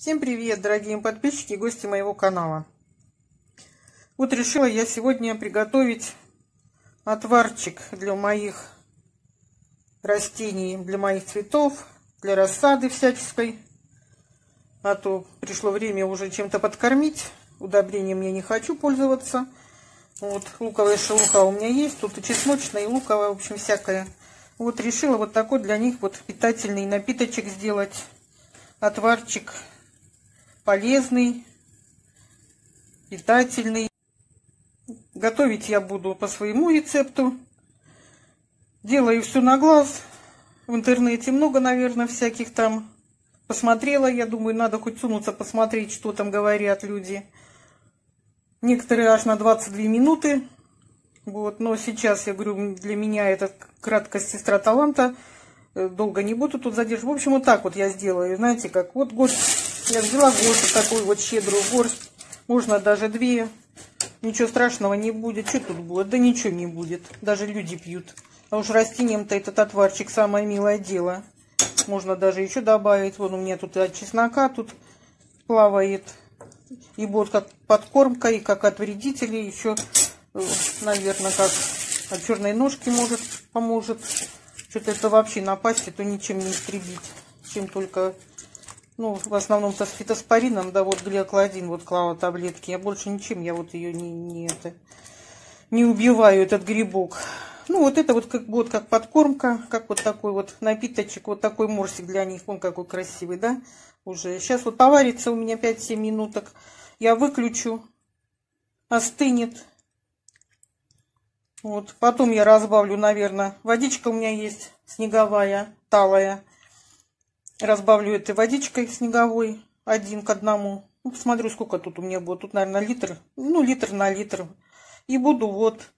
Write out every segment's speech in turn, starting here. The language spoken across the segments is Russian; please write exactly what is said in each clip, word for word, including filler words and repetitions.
Всем привет, дорогие подписчики и гости моего канала. Вот решила я сегодня приготовить отварчик для моих растений, для моих цветов, для рассады всяческой. А то пришло время уже чем-то подкормить. Удобрением я не хочу пользоваться. Вот луковая шелуха у меня есть. Тут и чесночная, и луковая, в общем, всякая. Вот решила вот такой для них вот питательный напиточек сделать. Отварчик полезный, питательный. Готовить я буду по своему рецепту. Делаю все на глаз. В интернете много, наверное, всяких там. Посмотрела, я думаю, надо хоть сунуться посмотреть, что там говорят люди. Некоторые аж на двадцать две минуты. Вот. Но сейчас, я говорю, для меня это краткость сестра таланта. Долго не буду тут задерживать. В общем, вот так вот я сделаю. Знаете, как вот горсть. Я взяла горсть, такую вот щедрую горсть. Можно даже две. Ничего страшного не будет. Что тут будет? Да ничего не будет. Даже люди пьют. А уж растениям-то этот отварчик самое милое дело. Можно даже еще добавить. Вон у меня тут от чеснока тут плавает. И вот как подкормка, и как от вредителей. Еще, наверное, как от черной ножки может, поможет. Что-то это вообще напасть, это ничем не истребить. Чем только... Ну, в основном-то с фитоспорином, да, вот глиоклодин, вот клала таблетки. Я больше ничем, я вот ее не, не, это, не убиваю, этот грибок. Ну, вот это вот как, вот как подкормка, как вот такой вот напиточек, вот такой морсик для них. Он какой красивый, да, уже. Сейчас вот поварится у меня пять-семь минуток. Я выключу, остынет. Вот, потом я разбавлю, наверное, водичка у меня есть снеговая, талая. Разбавлю этой водичкой снеговой один к одному. Ну, посмотрю, сколько тут у меня будет. Тут, наверное, литр. Ну, литр на литр. И буду вот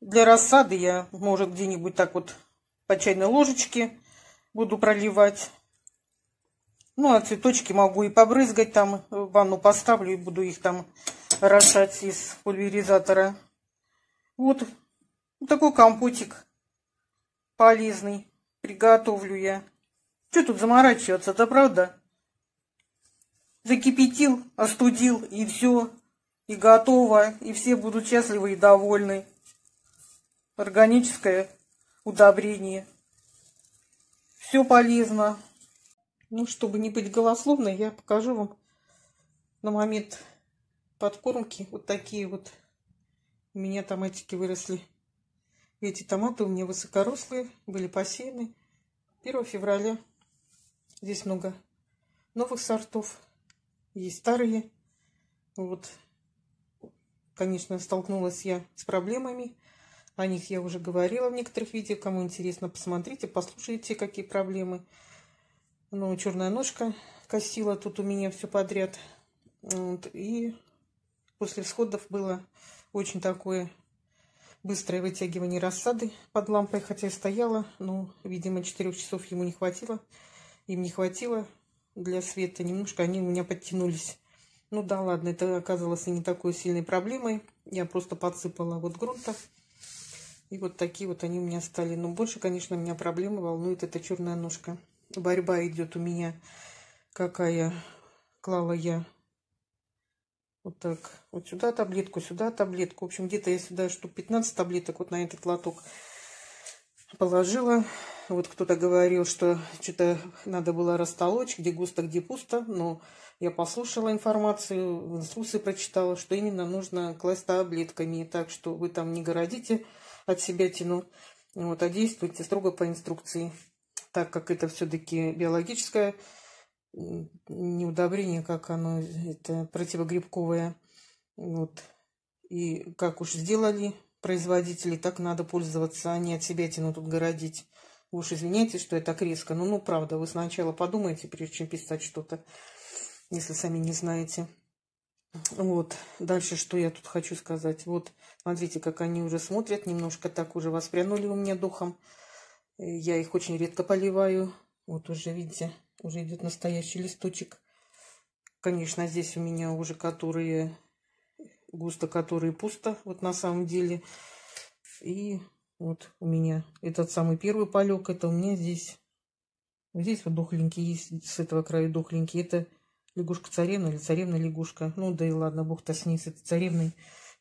для рассады я, может, где-нибудь так вот по чайной ложечке буду проливать. Ну, а цветочки могу и побрызгать там. Ванну поставлю и буду их там орошать из пульверизатора. Вот такой компотик полезный. Приготовлю я. Что тут заморачиваться-то, правда? Закипятил, остудил, и все. И готово. И все будут счастливы и довольны. Органическое удобрение. Все полезно. Ну, чтобы не быть голословной, я покажу вам на момент подкормки вот такие вот. У меня томатики выросли. Эти томаты у меня высокорослые, были посеяны первого февраля. Здесь много новых сортов, есть старые. Вот, конечно, столкнулась я с проблемами. О них я уже говорила в некоторых видео. Кому интересно, посмотрите, послушайте, какие проблемы. Ну, черная ножка косила тут у меня все подряд. Вот, и после всходов было очень такое быстрое вытягивание рассады под лампой. Хотя и стояла, но, видимо, четырёх часов ему не хватило. Им не хватило для света. Немножко они у меня подтянулись. Ну да ладно, это оказалось и не такой сильной проблемой. Я просто подсыпала вот грунта. И вот такие вот они у меня стали. Но больше, конечно, меня проблемы волнует эта черная ножка. Борьба идет у меня. Какая клала я. Вот так. Вот сюда таблетку, сюда таблетку. В общем, где-то я сюда штук пятнадцать таблеток вот на этот лоток положила. Вот кто-то говорил, что что-то надо было растолочь, где густо, где пусто. Но я послушала информацию, инструкции прочитала, что именно нужно класть таблетками. Так что вы там не городите от себя тяну, вот, а действуйте строго по инструкции. Так как это все-таки биологическое не удобрение, как оно, это противогрибковое. Вот. И как уж сделали производители, так надо пользоваться, а не от себя тяну тут городить. Вы уж извиняйте, что я так резко. Ну, ну, правда, вы сначала подумайте, прежде чем писать что-то, если сами не знаете. Вот. Дальше, что я тут хочу сказать. Вот, смотрите, как они уже смотрят. Немножко так уже воспрянули у меня духом. Я их очень редко поливаю. Вот уже, видите, уже идет настоящий листочек. Конечно, здесь у меня уже которые густо, которые пусто. Вот на самом деле. И вот у меня этот самый первый полёк. Это у меня здесь. Здесь вот дохленький есть. С этого края дохленький. Это лягушка-царевна или царевна-лягушка. Ну да и ладно, бог-то с ней, с этой царевной.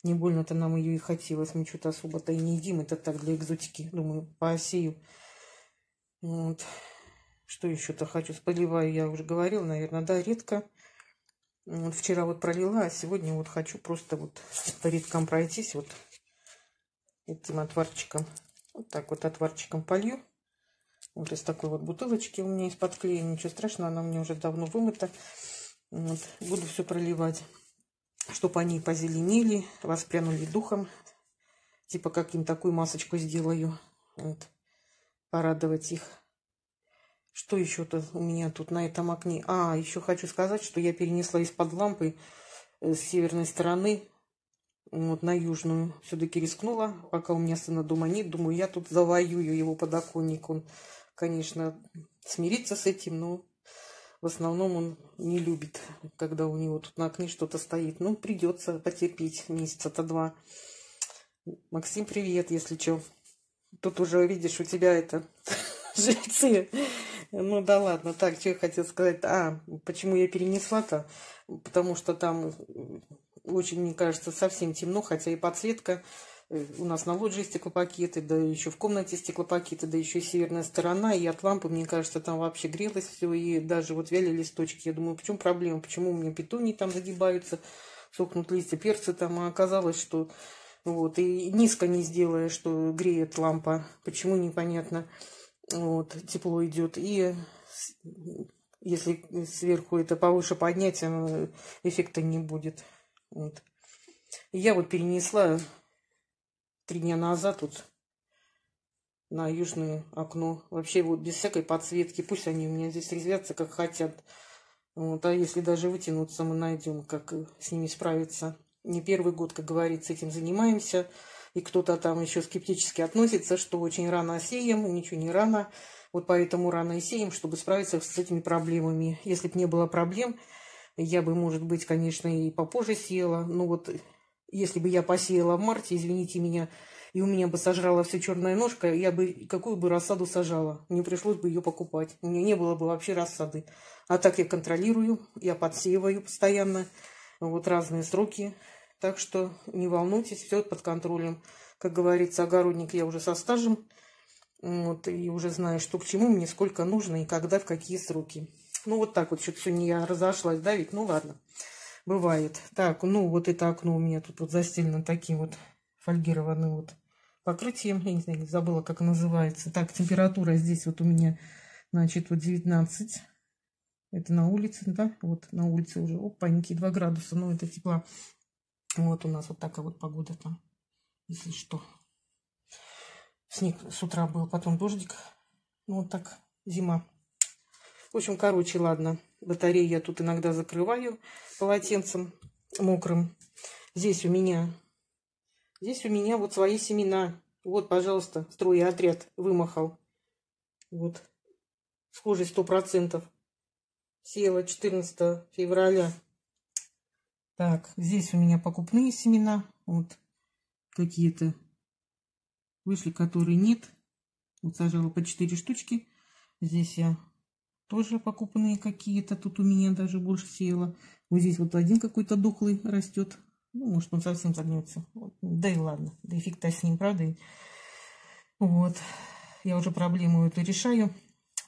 Не больно-то нам ее и хотелось. Мы что-то особо-то и не едим. Это так, для экзотики. Думаю, поосею. Вот. Что еще-то хочу? Поливаю, я уже говорила, наверное, да, редко. Вот вчера вот пролила, а сегодня вот хочу просто вот по редкам пройтись. Вот этим отварчиком. Вот так вот отварчиком полью. Вот из такой вот бутылочки у меня из-под клея. Ничего страшного, она у меня уже давно вымыта. Вот. Буду все проливать, чтобы они позеленели, воспрянули духом. Типа как им такую масочку сделаю. Вот. Порадовать их. Что еще-то у меня тут на этом окне? А, еще хочу сказать, что я перенесла из-под лампы с северной стороны вот на южную. Все-таки рискнула, пока у меня сына дома нет. Думаю, я тут завоюю его подоконник. Он, конечно, смирится с этим, но... В основном он не любит, когда у него тут на окне что-то стоит. Ну, придется потерпеть месяца-то два. Максим, привет, если что. Тут уже, видишь, у тебя это жильцы. Ну да ладно, так, что я хотела сказать. А, почему я перенесла-то? Потому что там очень, мне кажется, совсем темно, хотя и подсветка. У нас на лоджии стеклопакеты, да еще в комнате стеклопакеты, да еще и северная сторона, и от лампы, мне кажется, там вообще грелось все, и даже вот вяли листочки. Я думаю, в чем проблема, почему у меня петунии там загибаются, сохнут листья, перцы там, а оказалось, что вот, и низко не сделая, что греет лампа, почему, непонятно, вот, тепло идет, и... если сверху это повыше поднять, эффекта не будет, вот. Я вот перенесла... Три дня назад вот на южное окно. Вообще вот без всякой подсветки. Пусть они у меня здесь резвятся, как хотят. Вот, а если даже вытянуться, мы найдем, как с ними справиться. Не первый год, как говорится, этим занимаемся. И кто-то там еще скептически относится, что очень рано сеем, ничего не рано. Вот поэтому рано и сеем, чтобы справиться с этими проблемами. Если бы не было проблем, я бы, может быть, конечно, и попозже села. Но вот... Если бы я посеяла в марте, извините меня, и у меня бы сожрала все черная ножка, я бы какую бы рассаду сажала. Мне пришлось бы ее покупать. У меня не было бы вообще рассады. А так я контролирую, я подсеиваю постоянно. Вот разные сроки. Так что не волнуйтесь, все под контролем. Как говорится, огородник я уже со стажем. Вот, и уже знаю, что к чему, мне сколько нужно и когда, в какие сроки. Ну вот так вот, что-то сегодня я разошлась, да ведь? Ну ладно. Бывает. Так, ну вот это окно у меня тут вот застелено таким вот фольгированным вот покрытием. Я не знаю, забыла, как называется. Так, температура здесь вот у меня, значит, вот девятнадцать. Это на улице, да? Вот на улице уже, опаньки, два градуса. Ну, это тепла. Вот у нас вот такая вот погода там, если что. Снег с утра был, потом дождик. Ну, вот так, зима. В общем, короче, ладно. Батарею я тут иногда закрываю полотенцем мокрым. Здесь у меня, здесь у меня вот свои семена. Вот, пожалуйста, строй отряд вымахал. Вот. Схожесть сто процентов. Сеяла четырнадцатого февраля. Так, здесь у меня покупные семена. Вот. Какие-то вышли, которые нет. Вот сажала по четыре штучки. Здесь я... Тоже покупанные какие-то. Тут у меня даже больше сеяла. Вот здесь вот один какой-то дохлый растет. Ну, может, он совсем загнется. Вот. Да и ладно. Да и фиг-то с ним, правда? Вот. Я уже проблему эту решаю.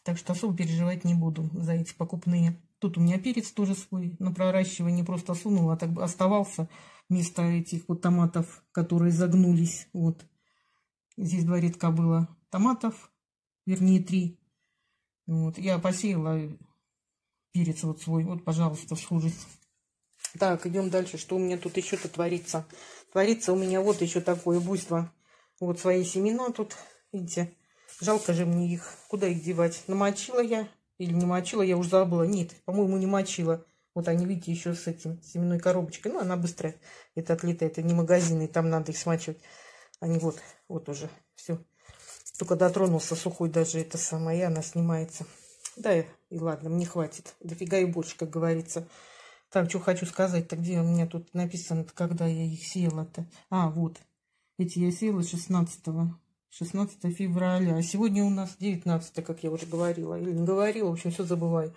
Так что особо переживать не буду за эти покупные. Тут у меня перец тоже свой. На проращивание просто сунула. А так оставался вместо этих вот томатов, которые загнулись. Вот. Здесь два редка было томатов. Вернее, три. Вот, я посеяла перец вот свой. Вот, пожалуйста, схожесть. Так, идем дальше. Что у меня тут еще-то творится? Творится у меня вот еще такое буйство. Вот свои семена тут, видите. Жалко же мне их. Куда их девать? Намочила я или не мочила? Я уже забыла. Нет, по-моему, не мочила. Вот они, видите, еще с этим семенной коробочкой. Ну, она быстрая. Это отлитая, это не магазины, там надо их смачивать. Они вот, вот уже, все. Только дотронулся сухой даже это самое, она снимается. Да, и ладно, мне хватит. Дофига и больше, как говорится. Так, что хочу сказать-то, где у меня тут написано, когда я их сеяла-то. А, вот. Эти я сеяла шестнадцатого февраля. А сегодня у нас девятнадцатое, как я уже говорила. Или не говорила, в общем, все забываю.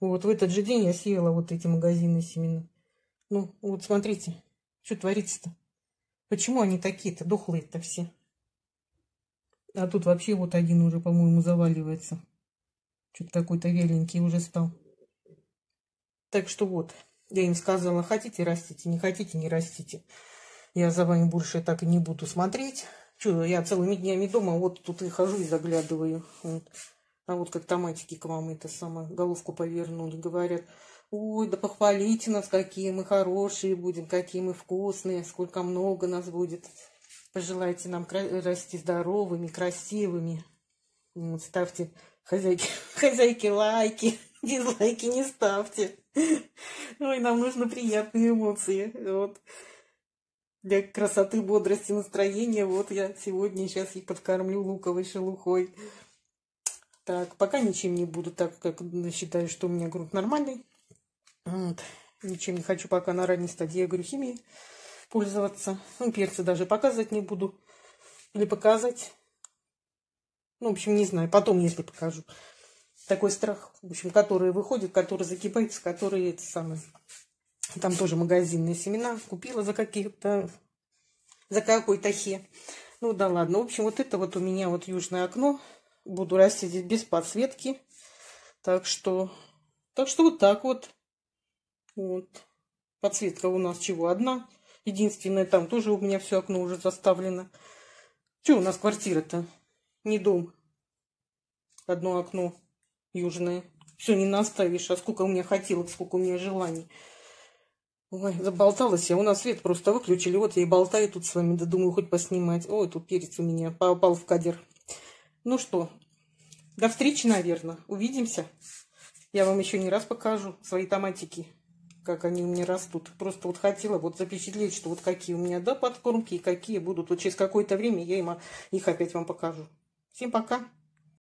Вот в этот же день я сеяла вот эти магазинные семена. Ну, вот смотрите, что творится-то. Почему они такие-то, дохлые-то все? А тут вообще вот один уже, по-моему, заваливается. Что-то какой-то веленький уже стал. Так что вот, я им сказала, хотите, растите, не хотите, не растите. Я за вами больше так и не буду смотреть. Что, я целыми днями дома вот тут и хожу и заглядываю. Вот. А вот как томатики к вам это самое, головку повернули, говорят, ой, да похвалите нас, какие мы хорошие будем, какие мы вкусные, сколько много нас будет. Пожелайте нам расти здоровыми, красивыми. Вот, ставьте хозяйки, хозяйки лайки, дизлайки не ставьте. Ой, нам нужны приятные эмоции. Вот. Для красоты, бодрости, настроения. Вот я сегодня сейчас их подкормлю луковой шелухой. Так, пока ничем не буду, так как считаю, что у меня грунт нормальный. Вот. Ничем не хочу пока на ранней стадии агрохимии пользоваться. Ну, перцы даже показывать не буду. Или показать. Ну, в общем, не знаю. Потом, если покажу. Такой страх, в общем, который выходит, который закипается, который это самое. Там тоже магазинные семена. Купила за какие-то, за какой-то хе. Ну, да ладно. В общем, вот это вот у меня вот южное окно. Буду растить здесь без подсветки. Так что, так что вот так вот. Вот. Подсветка у нас чего? Одна. Единственное, там тоже у меня все окно уже заставлено. Что у нас квартира-то? Не дом. Одно окно южное. Все не наставишь. А сколько у меня хотелок, сколько у меня желаний. Ой, заболталась я. У нас свет просто выключили. Вот я и болтаю тут с вами. Да думаю, хоть поснимать. Ой, тут перец у меня попал в кадр. Ну что, до встречи, наверное. Увидимся. Я вам еще не раз покажу свои томатики, как они у меня растут. Просто вот хотела вот запечатлеть, что вот какие у меня, да, подкормки и какие будут. Вот через какое-то время я им, их опять вам покажу. Всем пока!